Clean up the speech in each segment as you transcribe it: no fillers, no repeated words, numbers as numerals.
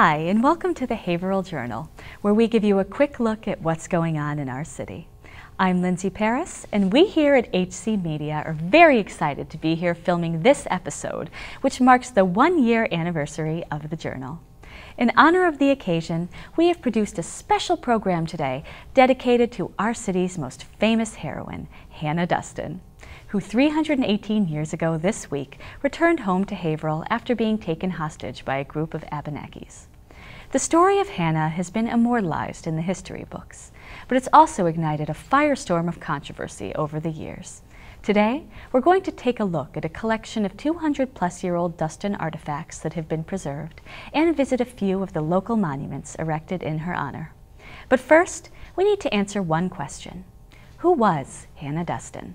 Hi, and welcome to the Haverhill Journal, where we give you a quick look at what's going on in our city. I'm Lindsay Paris, and we here at HC Media are very excited to be here filming this episode, which marks the one-year anniversary of the Journal. In honor of the occasion, we have produced a special program today dedicated to our city's most famous heroine, Hannah Duston, who 318 years ago this week returned home to Haverhill after being taken hostage by a group of Abenakis. The story of Hannah has been immortalized in the history books, but it's also ignited a firestorm of controversy over the years. Today, we're going to take a look at a collection of 200-plus-year-old Duston artifacts that have been preserved and visit a few of the local monuments erected in her honor. But first, we need to answer one question. Who was Hannah Duston?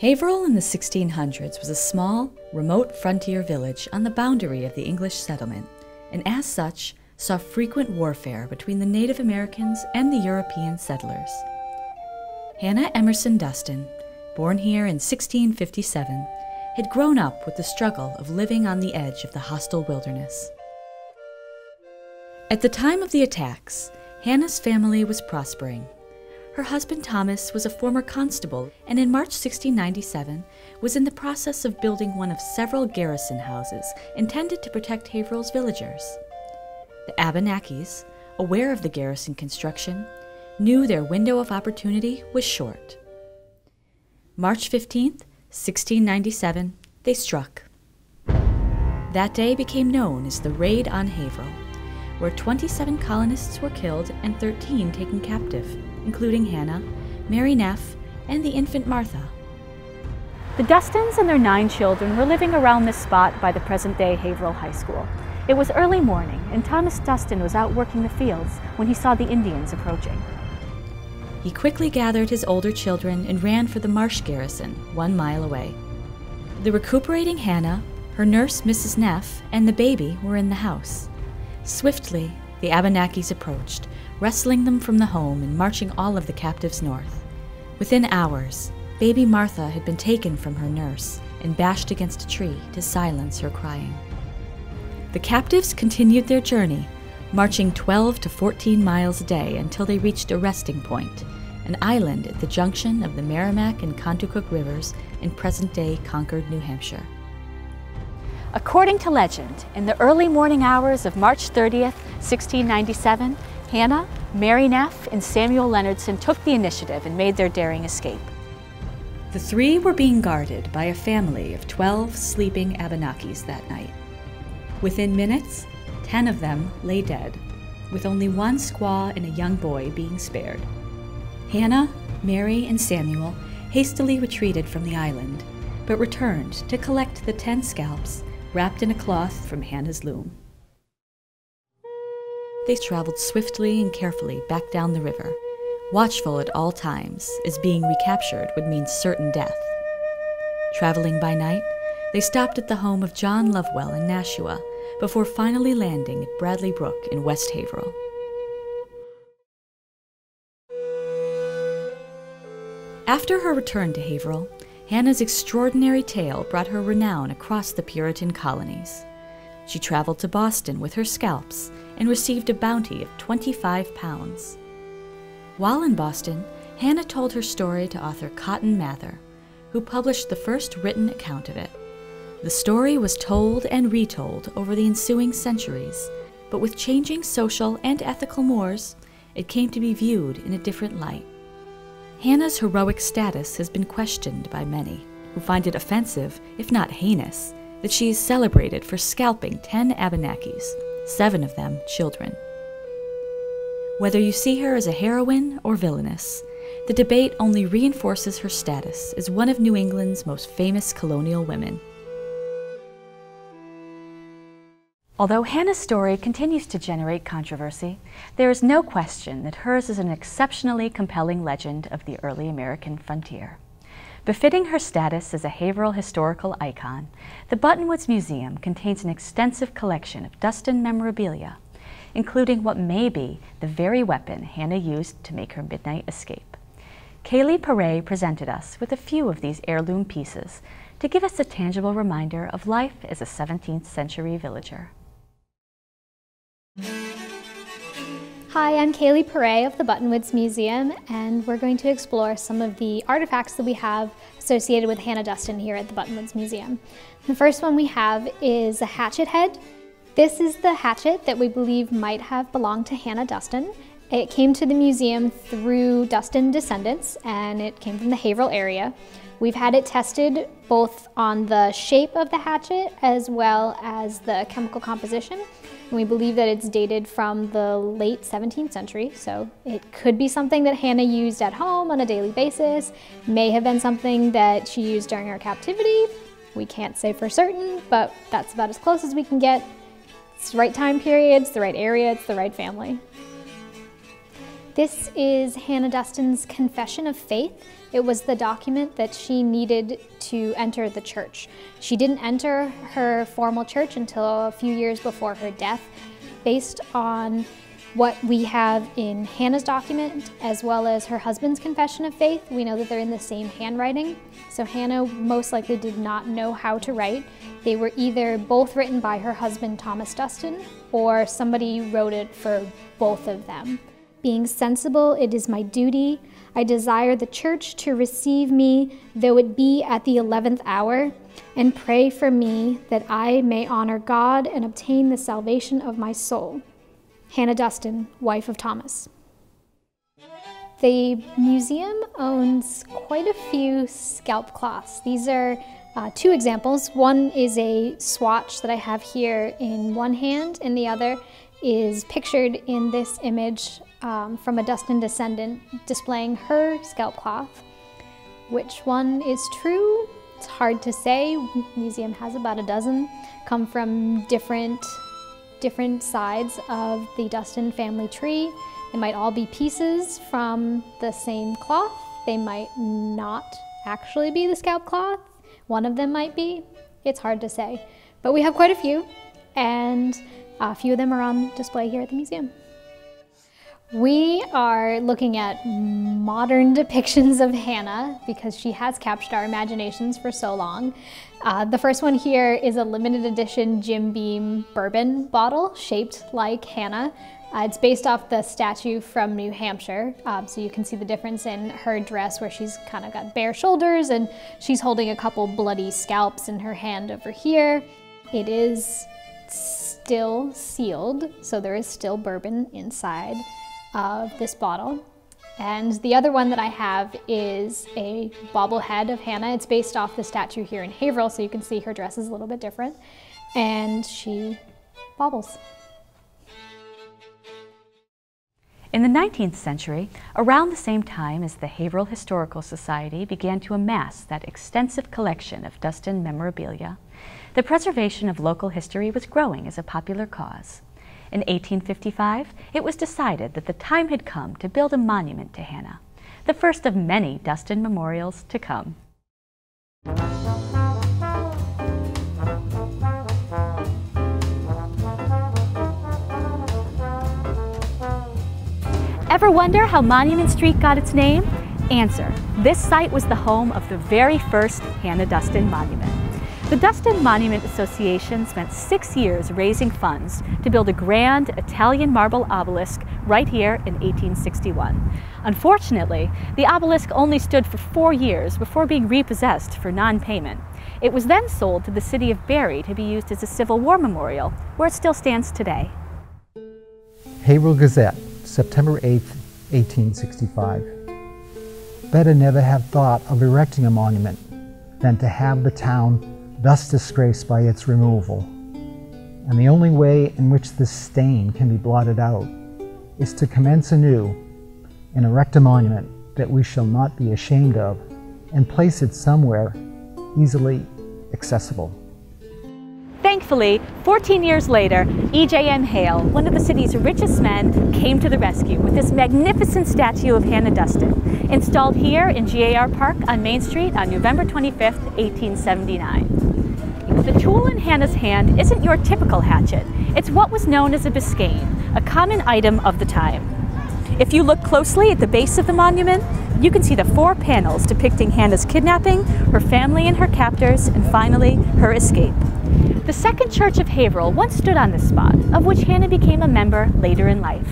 Haverhill in the 1600s was a small, remote frontier village on the boundary of the English settlement, and as such, saw frequent warfare between the Native Americans and the European settlers. Hannah Emerson Duston, born here in 1657, had grown up with the struggle of living on the edge of the hostile wilderness. At the time of the attacks, Hannah's family was prospering. Her husband Thomas was a former constable, and in March 1697 was in the process of building one of several garrison houses intended to protect Haverhill's villagers. The Abenakis, aware of the garrison construction, knew their window of opportunity was short. March 15th, 1697, they struck. That day became known as the Raid on Haverhill, where 27 colonists were killed and 13 taken captive, including Hannah, Mary Neff, and the infant Martha. The Dustons and their 9 children were living around this spot by the present-day Haverhill High School. It was early morning, and Thomas Duston was out working the fields when he saw the Indians approaching. He quickly gathered his older children and ran for the marsh garrison 1 mile away. The recuperating Hannah, her nurse Mrs. Neff, and the baby were in the house. Swiftly, the Abenakis approached, wresting them from the home and marching all of the captives north. Within hours, baby Martha had been taken from her nurse and bashed against a tree to silence her crying. The captives continued their journey, marching 12 to 14 miles a day until they reached a resting point, an island at the junction of the Merrimack and Contoocook rivers in present-day Concord, New Hampshire. According to legend, in the early morning hours of March 30th, 1697, Hannah, Mary Neff, and Samuel Leonardson took the initiative and made their daring escape. The 3 were being guarded by a family of 12 sleeping Abenakis that night. Within minutes, 10 of them lay dead, with only 1 squaw and a young boy being spared. Hannah, Mary, and Samuel hastily retreated from the island, but returned to collect the 10 scalps wrapped in a cloth from Hannah's loom. They traveled swiftly and carefully back down the river, watchful at all times, as being recaptured would mean certain death. Traveling by night, they stopped at the home of John Lovewell in Nashua before finally landing at Bradley Brook in West Haverhill. After her return to Haverhill, Hannah's extraordinary tale brought her renown across the Puritan colonies. She traveled to Boston with her scalps and received a bounty of 25 pounds. While in Boston, Hannah told her story to author Cotton Mather, who published the first written account of it. The story was told and retold over the ensuing centuries, but with changing social and ethical mores, it came to be viewed in a different light. Hannah's heroic status has been questioned by many, who find it offensive, if not heinous, that she is celebrated for scalping 10 Abenakis, 7 of them children. Whether you see her as a heroine or villainess, the debate only reinforces her status as one of New England's most famous colonial women. Although Hannah's story continues to generate controversy, there is no question that hers is an exceptionally compelling legend of the early American frontier. Befitting her status as a Haverhill historical icon, the Buttonwoods Museum contains an extensive collection of Duston memorabilia, including what may be the very weapon Hannah used to make her midnight escape. Kaylee Perret presented us with a few of these heirloom pieces to give us a tangible reminder of life as a 17th century villager. Hi, I'm Kaylee Perret of the Buttonwoods Museum, and we're going to explore some of the artifacts that we have associated with Hannah Duston here at the Buttonwoods Museum. The first one we have is a hatchet head. This is the hatchet that we believe might have belonged to Hannah Duston. It came to the museum through Duston descendants, and it came from the Haverhill area. We've had it tested both on the shape of the hatchet as well as the chemical composition. And we believe that it's dated from the late 17th century, so it could be something that Hannah used at home on a daily basis, may have been something that she used during her captivity. We can't say for certain, but that's about as close as we can get. It's the right time period, it's the right area, it's the right family. This is Hannah Duston's Confession of Faith. It was the document that she needed to enter the church. She didn't enter her formal church until a few years before her death. Based on what we have in Hannah's document, as well as her husband's Confession of Faith, we know that they're in the same handwriting. So Hannah most likely did not know how to write. They were either both written by her husband, Thomas Duston, or somebody wrote it for both of them. Being sensible, it is my duty. I desire the church to receive me, though it be at the 11th hour, and pray for me that I may honor God and obtain the salvation of my soul. Hannah Duston, wife of Thomas. The museum owns quite a few scalp cloths. These are two examples. One is a swatch that I have here in one hand, and the other is pictured in this image from a Duston descendant displaying her scalp cloth. Which one is true? It's hard to say. The museum has about a dozen, come from different sides of the Duston family tree. They might all be pieces from the same cloth. They might not actually be the scalp cloth. One of them might be. It's hard to say. But we have quite a few, and a few of them are on display here at the museum. We are looking at modern depictions of Hannah because she has captured our imaginations for so long. The first one here is a limited edition Jim Beam bourbon bottle shaped like Hannah. It's based off the statue from New Hampshire, so you can see the difference in her dress where she's kind of got bare shoulders and she's holding a couple bloody scalps in her hand over here. It is still sealed, so there is still bourbon inside of this bottle. And the other one that I have is a bobblehead of Hannah. It's based off the statue here in Haverhill, so you can see her dress is a little bit different. And she bobbles. In the 19th century, around the same time as the Haverhill Historical Society began to amass that extensive collection of Duston memorabilia, the preservation of local history was growing as a popular cause. In 1855, it was decided that the time had come to build a monument to Hannah, the first of many Duston memorials to come. Ever wonder how Monument Street got its name? Answer: this site was the home of the very first Hannah Duston monument. The Duston Monument Association spent 6 years raising funds to build a grand Italian marble obelisk right here in 1861. Unfortunately, the obelisk only stood for 4 years before being repossessed for non-payment. It was then sold to the city of Barrie to be used as a Civil War memorial, where it still stands today. Haverhill Gazette, September 8, 1865. Better never have thought of erecting a monument than to have the town thus disgraced by its removal. And the only way in which this stain can be blotted out is to commence anew and erect a monument that we shall not be ashamed of and place it somewhere easily accessible. Thankfully, 14 years later, E.J.M. Hale, one of the city's richest men, came to the rescue with this magnificent statue of Hannah Duston, installed here in G.A.R. Park on Main Street on November 25, 1879. The tool in Hannah's hand isn't your typical hatchet. It's what was known as a Biscayne, a common item of the time. If you look closely at the base of the monument, you can see the 4 panels depicting Hannah's kidnapping, her family and her captors, and finally, her escape. The Second Church of Haverhill once stood on this spot, of which Hannah became a member later in life.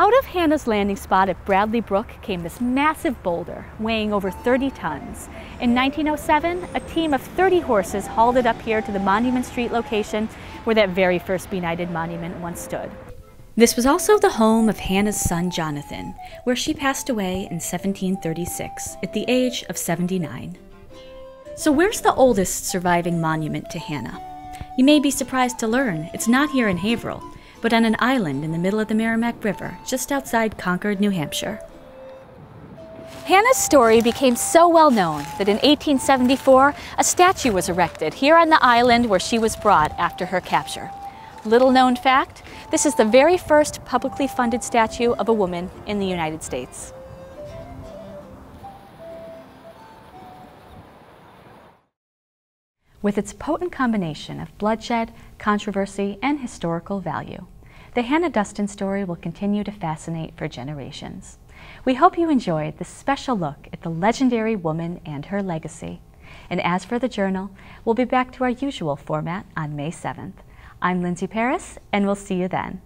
Out of Hannah's landing spot at Bradley Brook came this massive boulder weighing over 30 tons. In 1907, a team of 30 horses hauled it up here to the Monument Street location where that very first benighted monument once stood. This was also the home of Hannah's son Jonathan, where she passed away in 1736 at the age of 79. So where's the oldest surviving monument to Hannah? You may be surprised to learn it's not here in Haverhill, but on an island in the middle of the Merrimack River, just outside Concord, New Hampshire. Hannah's story became so well known that in 1874, a statue was erected here on the island where she was brought after her capture. Little known fact, this is the very first publicly funded statue of a woman in the United States. With its potent combination of bloodshed, controversy, and historical value, the Hannah Duston story will continue to fascinate for generations. We hope you enjoyed this special look at the legendary woman and her legacy. And as for the journal, we'll be back to our usual format on May 7th. I'm Lindsay Paris, and we'll see you then.